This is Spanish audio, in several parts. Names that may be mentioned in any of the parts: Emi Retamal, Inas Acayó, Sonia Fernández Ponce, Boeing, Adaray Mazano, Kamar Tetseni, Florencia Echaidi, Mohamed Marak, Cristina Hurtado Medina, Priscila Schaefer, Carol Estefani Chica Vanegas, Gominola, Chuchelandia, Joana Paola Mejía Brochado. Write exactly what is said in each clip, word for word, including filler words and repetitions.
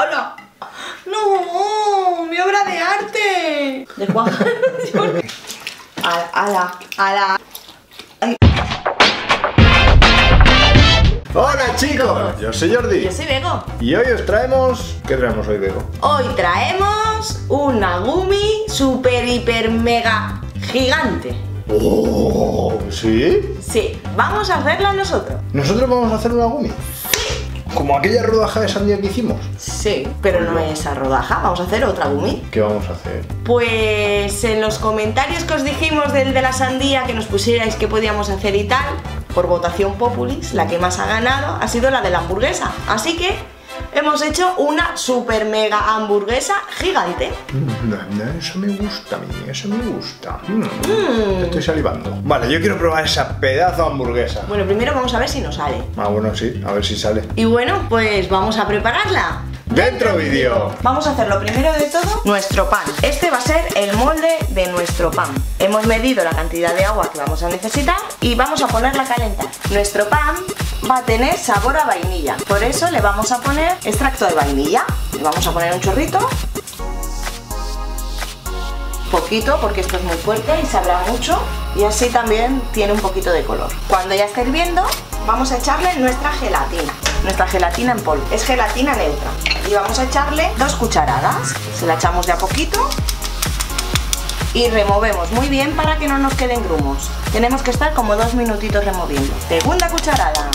¡Hala! ¡No! ¡Mi obra de arte! ¿De cuál? ¡Hala! ¡Hala! ¡Hala! Hola chicos, yo soy Jordi. Yo soy Bego. Y hoy os traemos... ¿Qué traemos hoy, Bego? Hoy traemos una Gumi super hiper mega gigante. Oh, ¿sí? Sí, vamos a hacerla nosotros. ¿Nosotros vamos a hacer una Gumi? Sí. ¿Como aquella rodaja de sandía que hicimos? Sí, pero no es esa rodaja, vamos a hacer otra Gumi. ¿Qué vamos a hacer? Pues en los comentarios que os dijimos del de la sandía, que nos pusierais qué podíamos hacer y tal, por votación populis, la que más ha ganado ha sido la de la hamburguesa. Así que hemos hecho una super mega hamburguesa gigante. Mm, eso me gusta a mí, eso me gusta. Mm, mm. Estoy salivando. Vale, yo quiero probar esa pedazo de hamburguesa. Bueno, primero vamos a ver si nos sale. Ah, bueno, sí, a ver si sale. Y bueno, pues vamos a prepararla. ¡Dentro vídeo! Vamos a hacer lo primero de todo, nuestro pan. Este va a ser el molde de nuestro pan. Hemos medido la cantidad de agua que vamos a necesitar y vamos a ponerla a calentar. Nuestro pan va a tener sabor a vainilla, por eso le vamos a poner extracto de vainilla. Le vamos a poner un chorrito, poquito, porque esto es muy fuerte y sabrá mucho, y así también tiene un poquito de color. Cuando ya esté hirviendo, vamos a echarle nuestra gelatina. Nuestra gelatina en polvo, es gelatina neutra, y vamos a echarle dos cucharadas. Se la echamos de a poquito y removemos muy bien para que no nos queden grumos. Tenemos que estar como dos minutitos removiendo. Segunda cucharada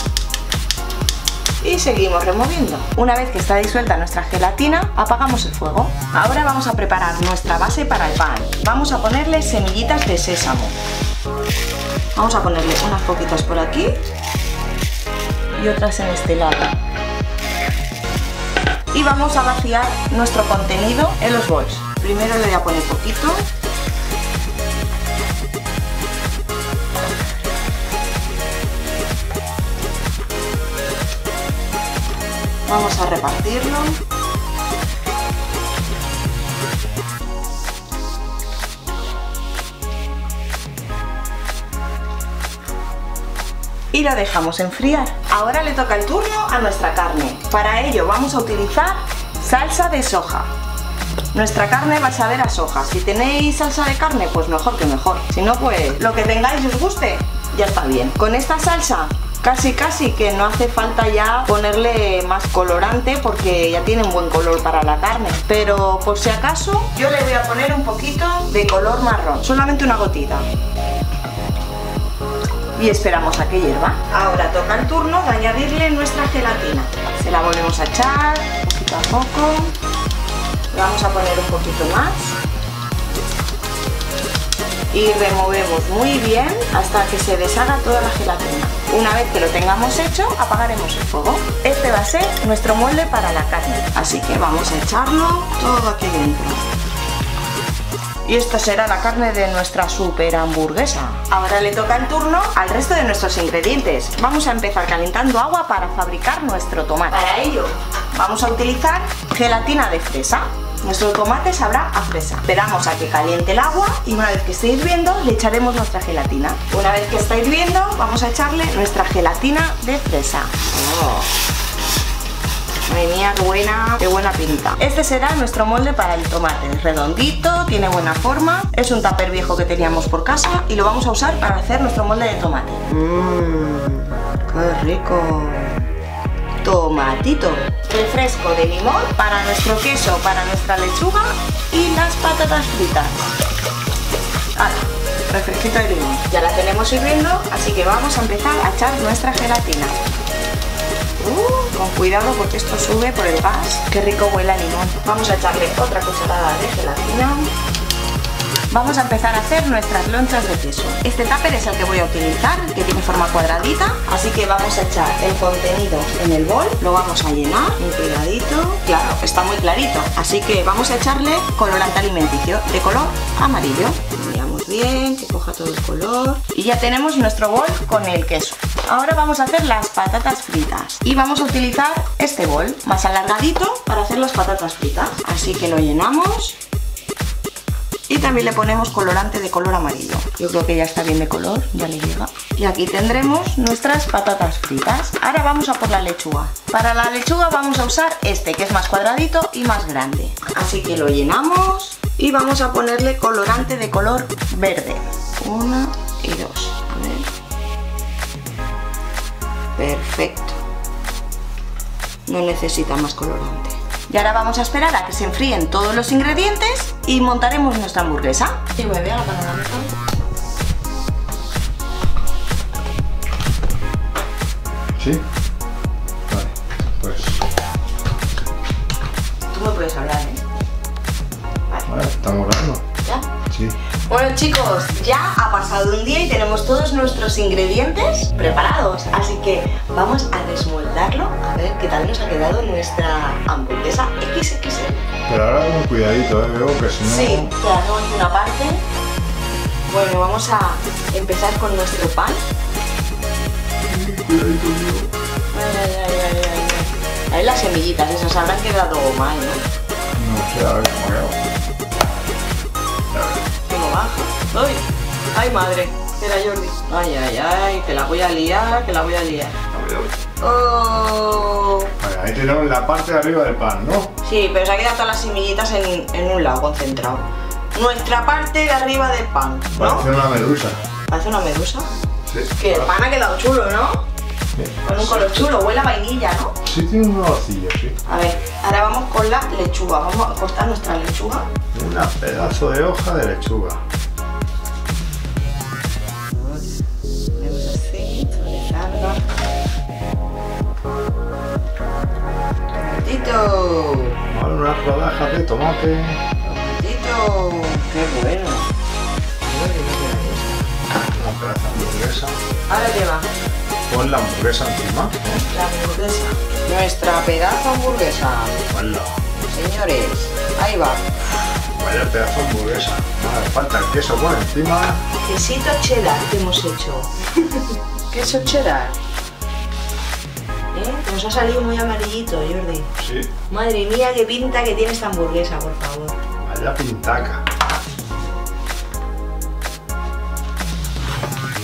y seguimos removiendo. Una vez que está disuelta nuestra gelatina, apagamos el fuego. Ahora vamos a preparar nuestra base para el pan. Vamos a ponerle semillitas de sésamo. Vamos a ponerle unas poquitas por aquí y otras en este lado, y vamos a vaciar nuestro contenido en los bols. Primero le voy a poner poquito . Vamos a repartirlo y la dejamos enfriar. Ahora le toca el turno a nuestra carne. Para ello vamos a utilizar salsa de soja. Nuestra carne va a saber a soja. Si tenéis salsa de carne, pues mejor que mejor. Si no, pues lo que tengáis y os guste, ya está bien. Con esta salsa casi casi que no hace falta ya ponerle más colorante, porque ya tiene un buen color para la carne. Pero por si acaso, yo le voy a poner un poquito de color marrón, solamente una gotita. Y esperamos a que hierva. Ahora toca el turno de añadirle nuestra gelatina. Se la volvemos a echar poquito a poco. Le vamos a poner un poquito más. Y removemos muy bien hasta que se deshaga toda la gelatina. Una vez que lo tengamos hecho, apagaremos el fuego. Este va a ser nuestro molde para la carne. Así que vamos a echarlo todo aquí dentro. Y esta será la carne de nuestra super hamburguesa. Ahora le toca el turno al resto de nuestros ingredientes. Vamos a empezar calentando agua para fabricar nuestro tomate. Para ello vamos a utilizar gelatina de fresa. Nuestro tomate sabrá a fresa. Esperamos a que caliente el agua y una vez que esté hirviendo le echaremos nuestra gelatina. Una vez que está hirviendo vamos a echarle nuestra gelatina de fresa. Oh. Madre mía, qué buena, qué buena pinta. Este será nuestro molde para el tomate. Es redondito, tiene buena forma. Es un tupper viejo que teníamos por casa y lo vamos a usar para hacer nuestro molde de tomate. Mmm, qué rico. Tomatito. Refresco de limón para nuestro queso, para nuestra lechuga y las patatas fritas. Ahora, refresquito de limón. Ya la tenemos hirviendo, así que vamos a empezar a echar nuestra gelatina. Uh, con cuidado porque esto sube por el gas. Qué rico huele a limón. Vamos a echarle otra cucharada de gelatina. Vamos a empezar a hacer nuestras lonchas de queso. Este tupper es el que voy a utilizar, que tiene forma cuadradita. Así que vamos a echar el contenido en el bol. Lo vamos a llenar muy pegadito. Claro, está muy clarito. Así que vamos a echarle colorante alimenticio de color amarillo. Miramos bien, que coja todo el color. Y ya tenemos nuestro bol con el queso. Ahora vamos a hacer las patatas fritas y vamos a utilizar este bol más alargadito para hacer las patatas fritas. Así que lo llenamos Y también le ponemos colorante de color amarillo. Yo creo que ya está bien de color, ya le llega. Y aquí tendremos nuestras patatas fritas. Ahora vamos a por la lechuga. Para la lechuga vamos a usar este, que es más cuadradito y más grande. Así que lo llenamos y vamos a ponerle colorante de color verde. Una y dos. A ver. Perfecto. No necesita más colorante. Y ahora vamos a esperar a que se enfríen todos los ingredientes y montaremos nuestra hamburguesa. Sí, voy a ver la panorámica. ¿Sí? Vale, pues... Tú me puedes hablar, ¿eh? Vale. Vale, estamos grabando. ¿Ya? Sí. Bueno, chicos, ya ha pasado un día y tenemos todos nuestros ingredientes preparados. Así que vamos a desmoldarlo, a ver qué tal nos ha quedado nuestra hamburguesa equis equis ele. Pero ahora con cuidadito, ¿eh? Veo que si no... Sí, te hacemos una parte. Bueno, vamos a empezar con nuestro pan. Cuidadito, ay, ay, ay, ay, ay. Ahí las semillitas, esas habrán quedado mal, ¿no? No sé, a ver cómo quedado. ¡Ay! ¡Ay, madre! Espera, Jordi. ¡Ay, ay, ay! Que la voy a liar, que la voy a liar. ¡Oh! Vale, ahí tenemos la parte de arriba del pan, ¿no? Sí, pero se ha quedado todas las semillitas en, en un lado concentrado. Nuestra parte de arriba del pan, ¿no? Parece una medusa. ¿Parece una medusa? Sí. Que el pan ha quedado chulo, ¿no? Sí. Con un color chulo, huele a vainilla, ¿no? Sí, tiene un olorcillo, sí. A ver, ahora vamos con la lechuga. Vamos a cortar nuestra lechuga. Una pedazo de hoja de lechuga. Tomatito. Vale, unas rodajas de tomate. Tomatito. Qué bueno. Una pedazo de hamburguesa. Ahora lleva. Pon la hamburguesa encima. La hamburguesa. Nuestra pedazo hamburguesa. Hola. Señores, ahí va. Vaya pedazo de hamburguesa. Vale, falta el queso por encima. Quesito cheddar que hemos hecho. Queso cheddar. ¿Eh? Nos ha salido muy amarillito, Jordi. Sí. Madre mía, qué pinta que tiene esta hamburguesa, por favor. Vaya pintaca.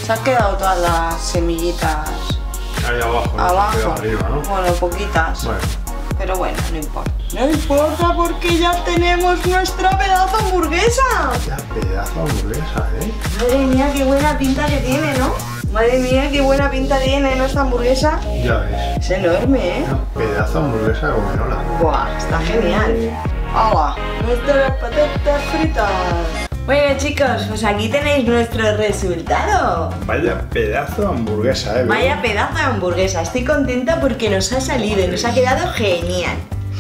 Se han quedado todas las semillitas ahí abajo, ¿no? Abajo. Arriba, ¿no? Bueno, poquitas. Bueno. Pero bueno, no importa. No importa porque ya tenemos nuestra pedazo hamburguesa. Ya pedazo hamburguesa, ¿eh? Madre mía, qué buena pinta que tiene, ¿no? Madre mía, qué buena pinta tiene nuestra hamburguesa. Ya ves. Es enorme, ¿eh? Una pedazo hamburguesa de gominola. Buah, está genial. ¡Hala! Nuestras patatas fritas. Bueno, chicos, pues aquí tenéis nuestro resultado. Vaya pedazo de hamburguesa, eh. Vaya pedazo de hamburguesa. Estoy contenta porque nos ha salido y nos ha quedado genial.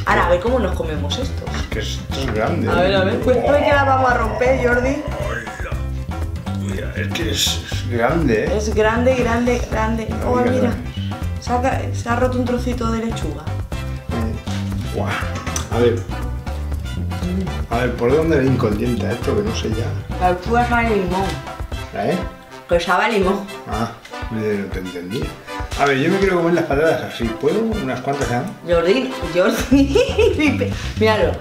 Ahora, a ver cómo nos comemos esto. Es que esto es grande. A ver, a ver, cuéntame que la vamos a romper, Jordi. Mira, es que es grande, eh. Es grande, grande, grande. Oh, mira. Se ha, se ha roto un trocito de lechuga. Guau. A ver. A ver, ¿por dónde le hinco el diente a esto que no sé ya? La lechuga sabe limón. ¿Eh? Que sabe limón. Ah, no te entendí. A ver, yo me quiero comer las patatas así. ¿Puedo? ¿Unas cuantas ya? Jordi, Jordi. Míralo.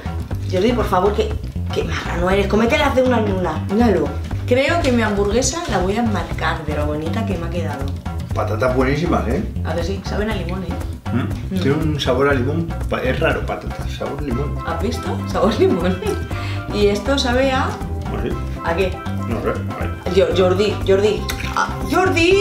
Jordi, por favor, que, que marrano eres. Comételas de una en una. Míralo. Creo que mi hamburguesa la voy a enmarcar de lo bonita que me ha quedado. Patatas buenísimas, ¿eh? A ver, sí, saben a limón, ¿eh? Mm. Mm. Tiene un sabor a limón, es raro, patata, sabor limón. ¿Has visto? Sabor limón. Y esto sabe a... ¿Sí? ¿A qué? No sé, a ver. Jordi, Jordi. Ah, ¡Jordi!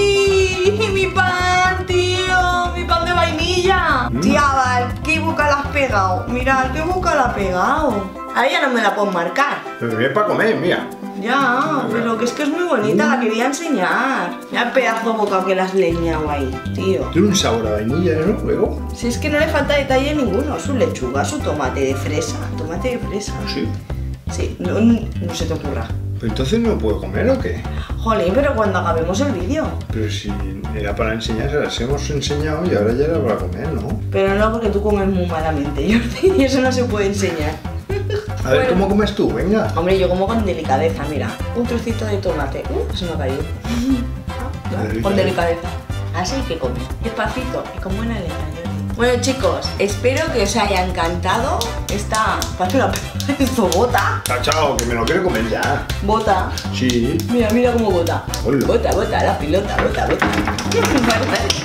¡Mi pan, tío! ¡Mi pan de vainilla! Mm. Tía, qué boca la has pegado. Mira, qué boca la has pegado. Ahora ya no me la puedo marcar. Pero bien para comer, mira. Ya, pero que es que es muy bonita, mm. la quería enseñar. Mira el pedazo de boca que las leña guay, tío. Tiene un sabor a vainilla, ¿no? Luego. Si es que no le falta detalle ninguno, su lechuga, su tomate de fresa. Tomate de fresa. Sí. Sí, no, no se te ocurra. ¿Pero entonces no puedo comer o qué? Jolín, pero cuando acabemos el vídeo. Pero si era para enseñar, las hemos enseñado y ahora ya era para comer, ¿no? Pero no, porque tú comes muy malamente, Jordi, y eso no se puede enseñar. A ver, bueno, ¿cómo comes tú? Venga. Hombre, yo como con delicadeza, mira. Un trocito de tomate. Uh, se me ha caído. Con delicadeza. Así que come. Despacito y con buena letra, Jordi. Bueno, chicos, espero que os haya encantado esta... ¿Para qué la esto bota? Chao, chao, que me lo quiero comer ya. ¿Bota? Sí. Mira, mira cómo bota. Hola. Bota, bota, la pilota, bota, bota.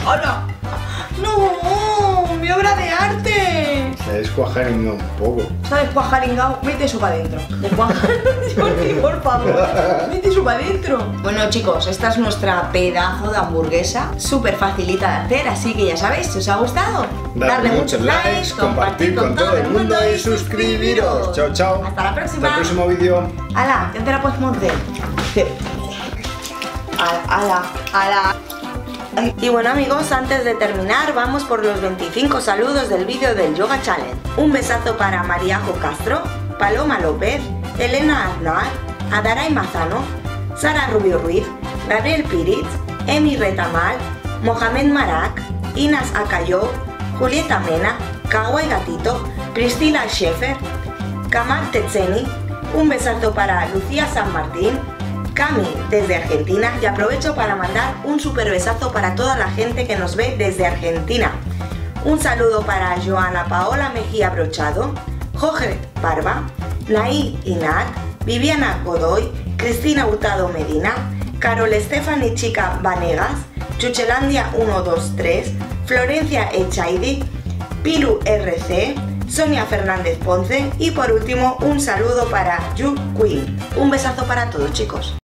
¡Oh, no! ¡No! ¡Mi obra de arte! Sabes cuajaringao un poco. ¿Sabes cuajaringao? Mete eso para adentro. Jordi, por favor. Mete eso para adentro. Bueno, chicos, esta es nuestra pedazo de hamburguesa. Súper facilita de hacer, así que ya sabéis, si os ha gustado, darle muchos likes, compartir con todo el mundo y suscribiros. Chao, chao. Hasta la próxima. Hasta el próximo vídeo. ¡Hala! Ya te la puedes morder. ¡Hala! ¡Hala! Y bueno, amigos, antes de terminar vamos por los veinticinco saludos del vídeo del Yoga Challenge. Un besazo para Mariajo Castro, Paloma López, Elena Aznar, Adaray Mazano, Sara Rubio Ruiz, Gabriel Piriz, Emi Retamal, Mohamed Marak, Inas Acayó, Julieta Mena, Kawai Gatito, Priscila Schaefer, Kamar Tetseni. Un besazo para Lucía San Martín, Cami, desde Argentina, y aprovecho para mandar un super besazo para toda la gente que nos ve desde Argentina. Un saludo para Joana Paola Mejía Brochado, Jorge Barba, Naí Inac, Viviana Godoy, Cristina Hurtado Medina, Carol Estefani Chica Vanegas, Chuchelandia uno dos tres, Florencia Echaidi, Pilu R C, Sonia Fernández Ponce y por último un saludo para You Queen. Un besazo para todos, chicos.